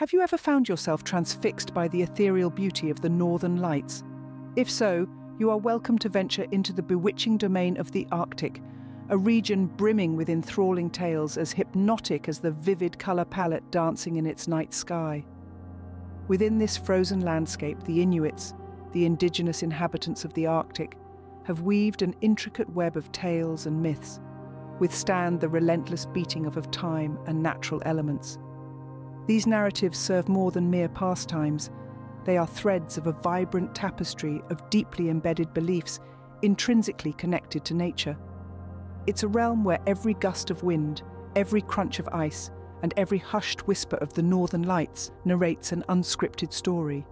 Have you ever found yourself transfixed by the ethereal beauty of the northern lights? If so, you are welcome to venture into the bewitching domain of the Arctic, a region brimming with enthralling tales as hypnotic as the vivid colour palette dancing in its night sky. Within this frozen landscape, the Inuits, the indigenous inhabitants of the Arctic, have weaved an intricate web of tales and myths, withstand the relentless beating of time and natural elements. These narratives serve more than mere pastimes. They are threads of a vibrant tapestry of deeply embedded beliefs, intrinsically connected to nature. It's a realm where every gust of wind, every crunch of ice, and every hushed whisper of the northern lights narrates an unscripted story.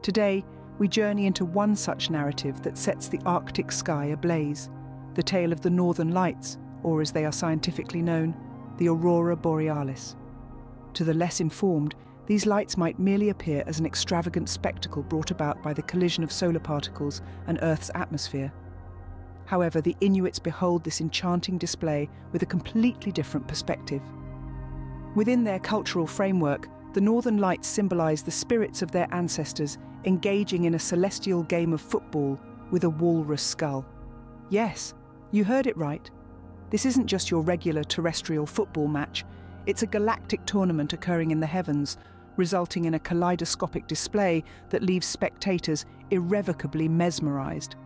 Today, we journey into one such narrative that sets the Arctic sky ablaze, the tale of the northern lights, or as they are scientifically known, the Aurora Borealis. To the less informed, these lights might merely appear as an extravagant spectacle brought about by the collision of solar particles and Earth's atmosphere. However, the Inuits behold this enchanting display with a completely different perspective. Within their cultural framework, the northern lights symbolize the spirits of their ancestors engaging in a celestial game of football with a walrus skull. Yes, you heard it right. This isn't just your regular terrestrial football match. It's a galactic tournament occurring in the heavens, resulting in a kaleidoscopic display that leaves spectators irrevocably mesmerized.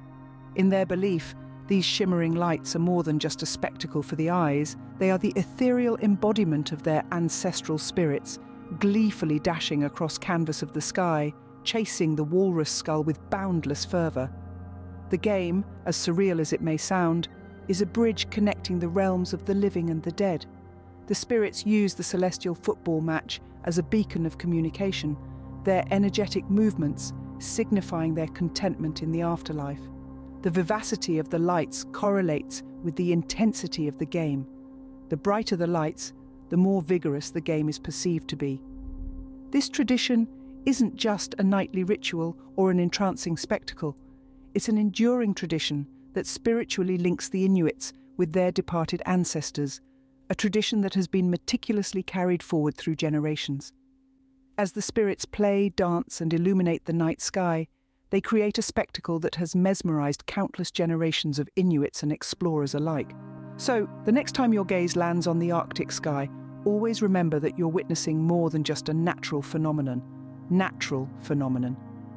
In their belief, these shimmering lights are more than just a spectacle for the eyes. They are the ethereal embodiment of their ancestral spirits, gleefully dashing across canvas of the sky, chasing the walrus skull with boundless fervor. The game, as surreal as it may sound, is a bridge connecting the realms of the living and the dead. The spirits use the celestial football match as a beacon of communication, their energetic movements signifying their contentment in the afterlife. The vivacity of the lights correlates with the intensity of the game. The brighter the lights, the more vigorous the game is perceived to be. This tradition isn't just a nightly ritual or an entrancing spectacle. It's an enduring tradition that spiritually links the Inuits with their departed ancestors, a tradition that has been meticulously carried forward through generations. As the spirits play, dance, and illuminate the night sky, they create a spectacle that has mesmerized countless generations of Inuits and explorers alike. So, the next time your gaze lands on the Arctic sky, always remember that you're witnessing more than just a natural phenomenon.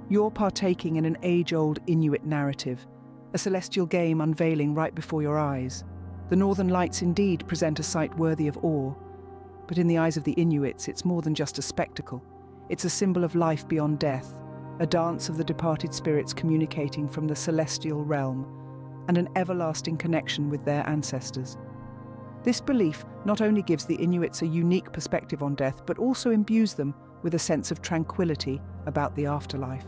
You're partaking in an age-old Inuit narrative, a celestial game unveiling right before your eyes. The northern lights indeed present a sight worthy of awe, but in the eyes of the Inuits, it's more than just a spectacle. It's a symbol of life beyond death, a dance of the departed spirits communicating from the celestial realm, and an everlasting connection with their ancestors. This belief not only gives the Inuits a unique perspective on death, but also imbues them with a sense of tranquility about the afterlife.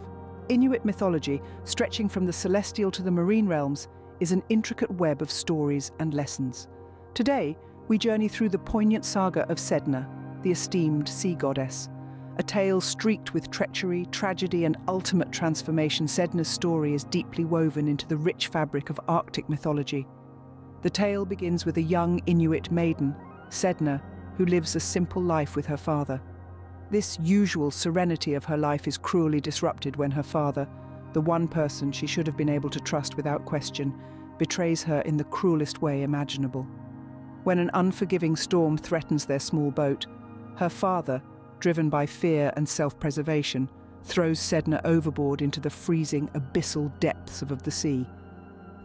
Inuit mythology, stretching from the celestial to the marine realms, is an intricate web of stories and lessons. Today, we journey through the poignant saga of Sedna, the esteemed sea goddess, a tale streaked with treachery, tragedy, and ultimate transformation. Sedna's story is deeply woven into the rich fabric of Arctic mythology. The tale begins with a young Inuit maiden, Sedna, who lives a simple life with her father. This usual serenity of her life is cruelly disrupted when her father, the one person she should have been able to trust without question, betrays her in the cruelest way imaginable. When an unforgiving storm threatens their small boat, her father, driven by fear and self-preservation, throws Sedna overboard into the freezing, abyssal depths of the sea.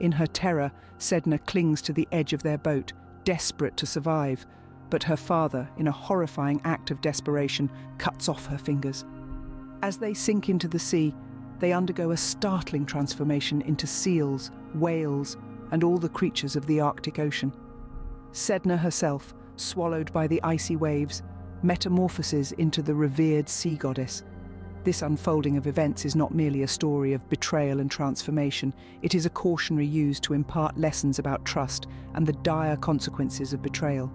In her terror, Sedna clings to the edge of their boat, desperate to survive, but her father, in a horrifying act of desperation, cuts off her fingers. As they sink into the sea, they undergo a startling transformation into seals, whales, and all the creatures of the Arctic Ocean. Sedna herself, swallowed by the icy waves, metamorphoses into the revered sea goddess. This unfolding of events is not merely a story of betrayal and transformation, it is a cautionary used to impart lessons about trust and the dire consequences of betrayal.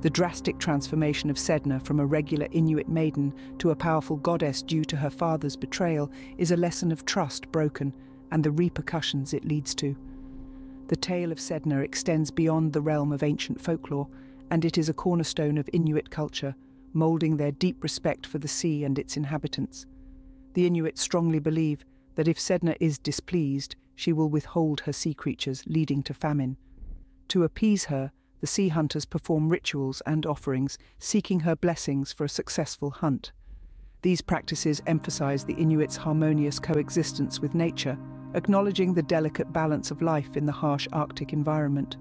The drastic transformation of Sedna from a regular Inuit maiden to a powerful goddess due to her father's betrayal is a lesson of trust broken and the repercussions it leads to. The tale of Sedna extends beyond the realm of ancient folklore, and it is a cornerstone of Inuit culture, moulding their deep respect for the sea and its inhabitants. The Inuit strongly believe that if Sedna is displeased, she will withhold her sea creatures, leading to famine. To appease her, the sea hunters perform rituals and offerings, seeking her blessings for a successful hunt. These practices emphasize the Inuit's harmonious coexistence with nature, acknowledging the delicate balance of life in the harsh Arctic environment.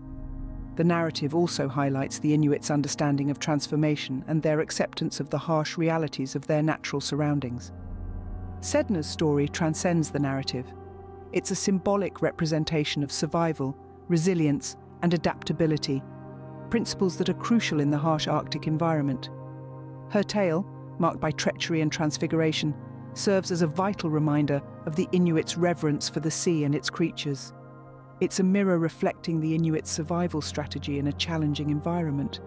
The narrative also highlights the Inuit's understanding of transformation and their acceptance of the harsh realities of their natural surroundings. Sedna's story transcends the narrative. It's a symbolic representation of survival, resilience, and adaptability, principles that are crucial in the harsh Arctic environment. Her tale, marked by treachery and transfiguration, serves as a vital reminder of the Inuit's reverence for the sea and its creatures. It's a mirror reflecting the Inuit's survival strategy in a challenging environment,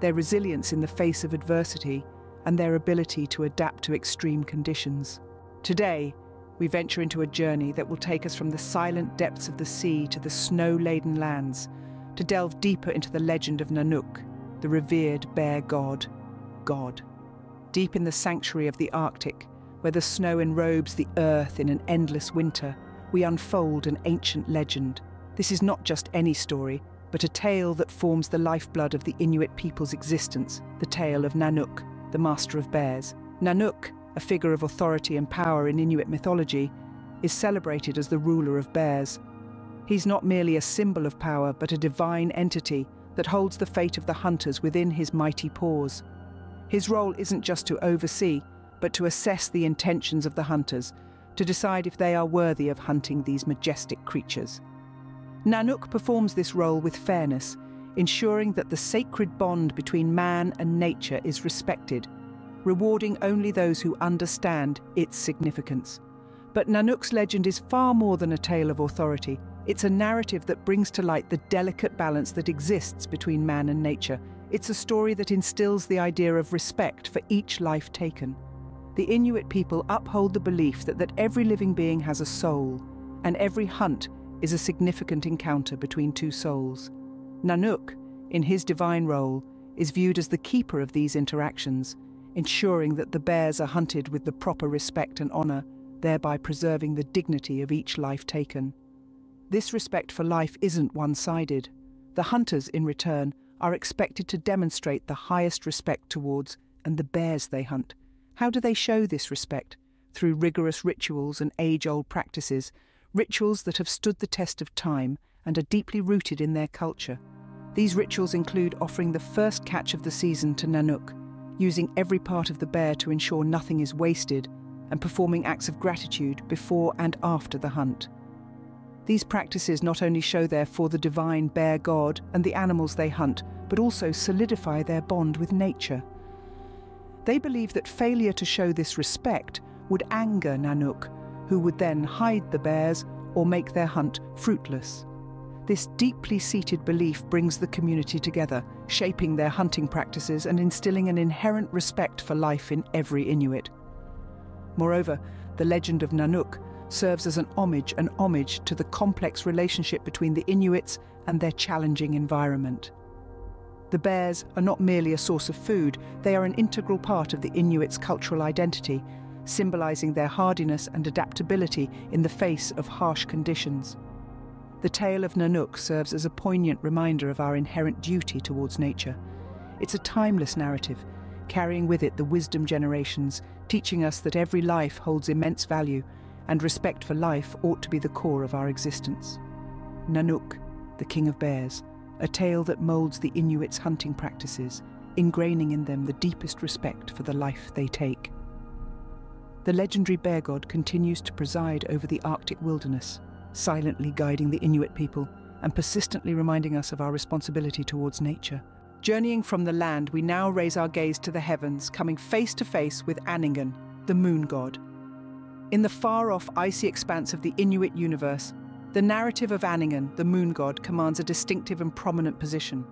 their resilience in the face of adversity, and their ability to adapt to extreme conditions. Today, we venture into a journey that will take us from the silent depths of the sea to the snow-laden lands, to delve deeper into the legend of Nanuk, the revered bear god, Deep in the sanctuary of the Arctic, where the snow enrobes the earth in an endless winter, we unfold an ancient legend. This is not just any story, but a tale that forms the lifeblood of the Inuit people's existence, the tale of Nanuk, the master of bears. Nanuk, a figure of authority and power in Inuit mythology, is celebrated as the ruler of bears. He's not merely a symbol of power, but a divine entity that holds the fate of the hunters within his mighty paws. His role isn't just to oversee, but to assess the intentions of the hunters, to decide if they are worthy of hunting these majestic creatures. Nanuk performs this role with fairness, ensuring that the sacred bond between man and nature is respected, rewarding only those who understand its significance. But Nanuk's legend is far more than a tale of authority. It's a narrative that brings to light the delicate balance that exists between man and nature. It's a story that instills the idea of respect for each life taken. The Inuit people uphold the belief that every living being has a soul, and every hunt is a significant encounter between two souls. Nanuk, in his divine role, is viewed as the keeper of these interactions, ensuring that the bears are hunted with the proper respect and honor, thereby preserving the dignity of each life taken. This respect for life isn't one-sided. The hunters, in return, are expected to demonstrate the highest respect towards the bears they hunt. How do they show this respect? Through rigorous rituals and age-old practices, rituals that have stood the test of time and are deeply rooted in their culture. These rituals include offering the first catch of the season to Nanuk, using every part of the bear to ensure nothing is wasted, and performing acts of gratitude before and after the hunt. These practices not only show therefore the divine bear god and the animals they hunt, but also solidify their bond with nature. They believe that failure to show this respect would anger Nanuk, who would then hide the bears or make their hunt fruitless. This deeply seated belief brings the community together, shaping their hunting practices and instilling an inherent respect for life in every Inuit. Moreover, the legend of Nanuk serves as an homage to the complex relationship between the Inuits and their challenging environment. The bears are not merely a source of food, they are an integral part of the Inuits' cultural identity, symbolizing their hardiness and adaptability in the face of harsh conditions. The tale of Nanuk serves as a poignant reminder of our inherent duty towards nature. It's a timeless narrative, carrying with it the wisdom generations, teaching us that every life holds immense value, and respect for life ought to be the core of our existence. Nanuk, the King of Bears, a tale that molds the Inuit's hunting practices, ingraining in them the deepest respect for the life they take. The legendary bear god continues to preside over the Arctic wilderness, silently guiding the Inuit people and persistently reminding us of our responsibility towards nature. Journeying from the land, we now raise our gaze to the heavens, coming face to face with Anningan, the moon god. In the far-off icy expanse of the Inuit universe, the narrative of Anningan, the moon god, commands a distinctive and prominent position.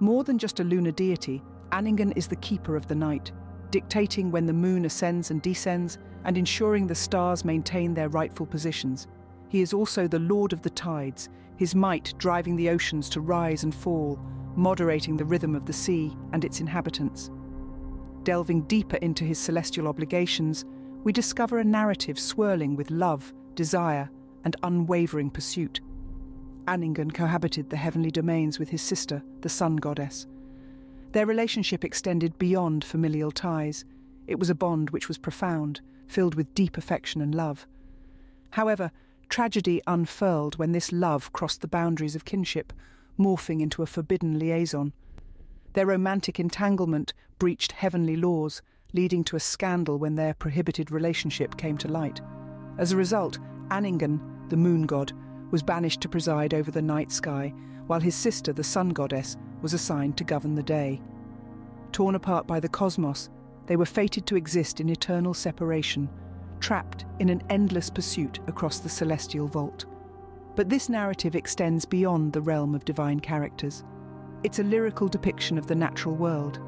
More than just a lunar deity, Anningan is the keeper of the night, dictating when the moon ascends and descends and ensuring the stars maintain their rightful positions. He is also the lord of the tides, his might driving the oceans to rise and fall, moderating the rhythm of the sea and its inhabitants. delving deeper into his celestial obligations, we discover a narrative swirling with love, desire, and unwavering pursuit. Anningan cohabited the heavenly domains with his sister, the sun goddess. Their relationship extended beyond familial ties. It was a bond which was profound, filled with deep affection and love. However, tragedy unfurled when this love crossed the boundaries of kinship, morphing into a forbidden liaison. Their romantic entanglement breached heavenly laws, leading to a scandal when their prohibited relationship came to light. As a result, Anningan, the moon god, was banished to preside over the night sky, while his sister, the sun goddess, was assigned to govern the day. Torn apart by the cosmos, they were fated to exist in eternal separation, trapped in an endless pursuit across the celestial vault. But this narrative extends beyond the realm of divine characters. It's a lyrical depiction of the natural world.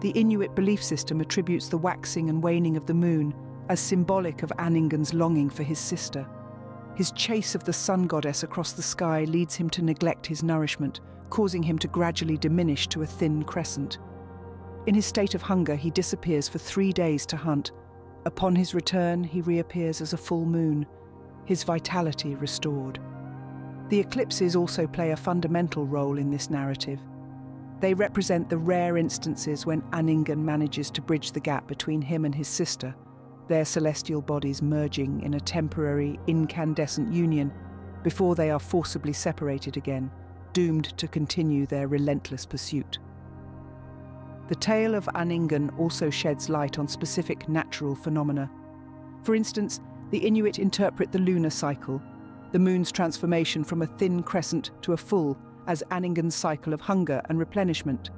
The Inuit belief system attributes the waxing and waning of the moon as symbolic of Anningan's longing for his sister. His chase of the sun goddess across the sky leads him to neglect his nourishment, causing him to gradually diminish to a thin crescent. In his state of hunger, he disappears for 3 days to hunt. Upon his return, he reappears as a full moon, his vitality restored. The eclipses also play a fundamental role in this narrative. They represent the rare instances when Anningan manages to bridge the gap between him and his sister, their celestial bodies merging in a temporary, incandescent union before they are forcibly separated again, doomed to continue their relentless pursuit. The tale of Anningan also sheds light on specific natural phenomena. For instance, the Inuit interpret the lunar cycle, the moon's transformation from a thin crescent to a full, as Anningan's cycle of hunger and replenishment.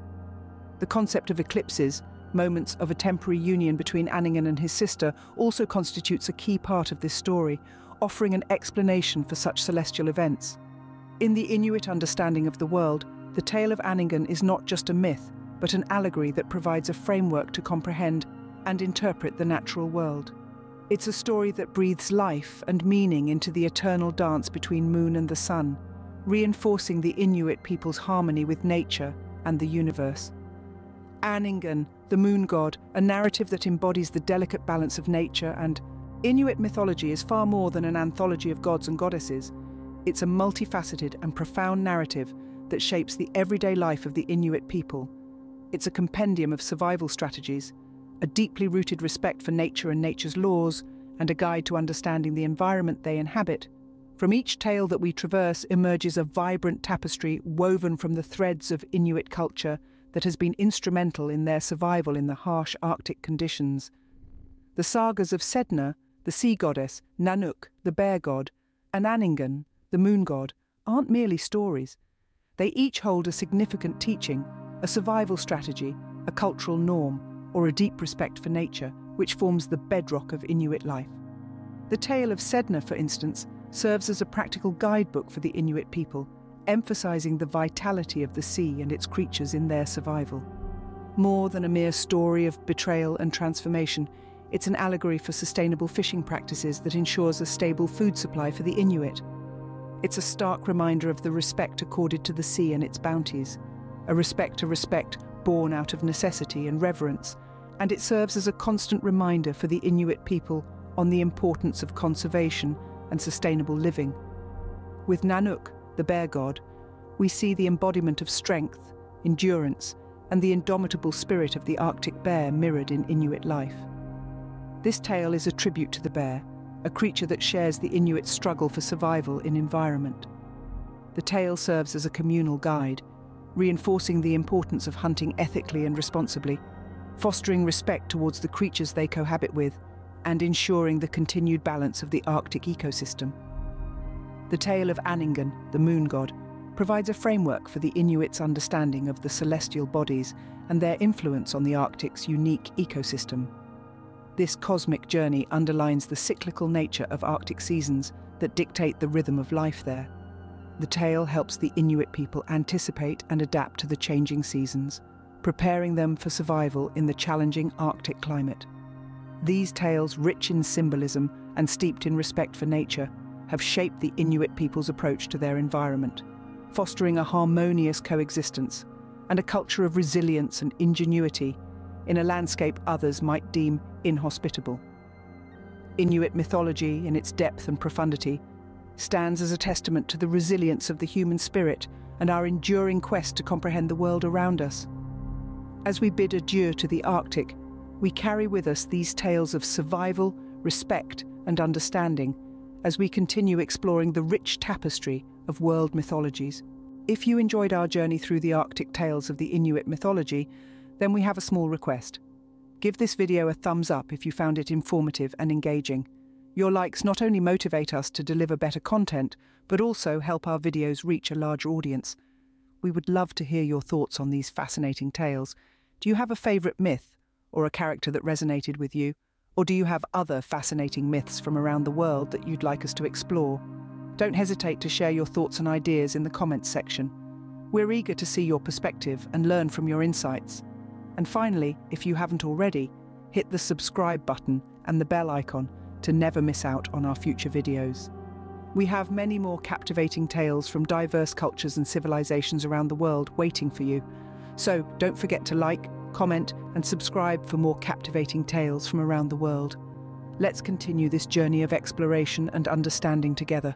The concept of eclipses, moments of a temporary union between Anningan and his sister, also constitutes a key part of this story, offering an explanation for such celestial events. In the Inuit understanding of the world, the tale of Anningan is not just a myth, but an allegory that provides a framework to comprehend and interpret the natural world. It's a story that breathes life and meaning into the eternal dance between moon and the sun, reinforcing the Inuit people's harmony with nature and the universe. Anningan, the moon god, a narrative that embodies the delicate balance of nature and Inuit mythology, is far more than an anthology of gods and goddesses. It's a multifaceted and profound narrative that shapes the everyday life of the Inuit people. It's a compendium of survival strategies, a deeply rooted respect for nature and nature's laws, and a guide to understanding the environment they inhabit. From each tale that we traverse emerges a vibrant tapestry woven from the threads of Inuit culture that has been instrumental in their survival in the harsh Arctic conditions. The sagas of Sedna, the sea goddess, Nanuk, the bear god, and Anningan, the moon god, aren't merely stories. They each hold a significant teaching, a survival strategy, a cultural norm, or a deep respect for nature, which forms the bedrock of Inuit life. The tale of Sedna, for instance, serves as a practical guidebook for the Inuit people, emphasizing the vitality of the sea and its creatures in their survival. More than a mere story of betrayal and transformation, it's an allegory for sustainable fishing practices that ensures a stable food supply for the Inuit. It's a stark reminder of the respect accorded to the sea and its bounties, a respect born out of necessity and reverence, and it serves as a constant reminder for the Inuit people on the importance of conservation and sustainable living. With Nanuk, the bear god, we see the embodiment of strength, endurance, and the indomitable spirit of the Arctic bear mirrored in Inuit life. This tale is a tribute to the bear, a creature that shares the Inuit struggle for survival in environment. The tale serves as a communal guide, reinforcing the importance of hunting ethically and responsibly, fostering respect towards the creatures they cohabit with, and ensuring the continued balance of the Arctic ecosystem. The tale of Anningan, the moon god, provides a framework for the Inuit's understanding of the celestial bodies and their influence on the Arctic's unique ecosystem. This cosmic journey underlines the cyclical nature of Arctic seasons that dictate the rhythm of life there. The tale helps the Inuit people anticipate and adapt to the changing seasons, preparing them for survival in the challenging Arctic climate. These tales, rich in symbolism and steeped in respect for nature, have shaped the Inuit people's approach to their environment, fostering a harmonious coexistence and a culture of resilience and ingenuity in a landscape others might deem inhospitable. Inuit mythology, in its depth and profundity, stands as a testament to the resilience of the human spirit and our enduring quest to comprehend the world around us. As we bid adieu to the Arctic, we carry with us these tales of survival, respect, and understanding as we continue exploring the rich tapestry of world mythologies. If you enjoyed our journey through the Arctic tales of the Inuit mythology, then we have a small request. Give this video a thumbs up if you found it informative and engaging. Your likes not only motivate us to deliver better content, but also help our videos reach a larger audience. We would love to hear your thoughts on these fascinating tales. Do you have a favorite myth or a character that resonated with you? Or do you have other fascinating myths from around the world that you'd like us to explore? Don't hesitate to share your thoughts and ideas in the comments section. We're eager to see your perspective and learn from your insights. And finally, if you haven't already, hit the subscribe button and the bell icon to never miss out on our future videos. We have many more captivating tales from diverse cultures and civilizations around the world waiting for you. So don't forget to like, comment, and subscribe for more captivating tales from around the world. Let's continue this journey of exploration and understanding together.